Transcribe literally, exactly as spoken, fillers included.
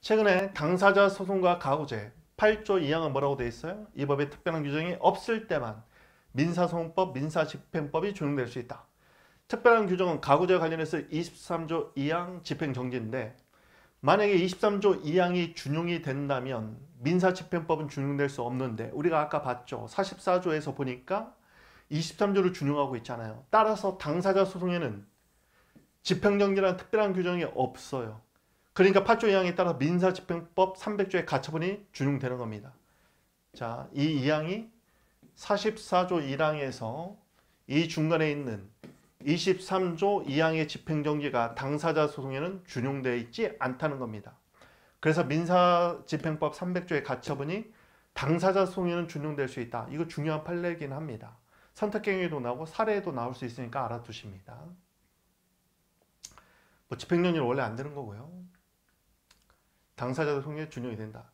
최근에 당사자 소송과 가구제 팔조 이항은 뭐라고 되어 있어요? 이 법에 특별한 규정이 없을 때만 민사소송법, 민사집행법이 적용될 수 있다. 특별한 규정은 가구제와 관련해서 이십삼조 이항 집행정지인데, 만약에 이십삼조 이항이 준용이 된다면 민사집행법은 준용될 수 없는데, 우리가 아까 봤죠. 사십사조에서 보니까 이십삼조를 준용하고 있잖아요. 따라서 당사자 소송에는 집행정지라는 특별한 규정이 없어요. 그러니까 팔조 이항에 따라 민사집행법 삼백조의 가처분이 준용되는 겁니다. 자, 이 이항이 사십사조 일항에서 이 중간에 있는 이십삼조 이항의 집행정지가 당사자 소송에는 준용되어 있지 않다는 겁니다. 그래서 민사집행법 삼백조의 가처분이 당사자 소송에는 준용될 수 있다. 이거 중요한 판례이긴 합니다. 선택행위도 나오고 사례에도 나올 수 있으니까 알아두십니다. 뭐 집행정지는 원래 안 되는 거고요. 당사자 소송에 준용이 된다.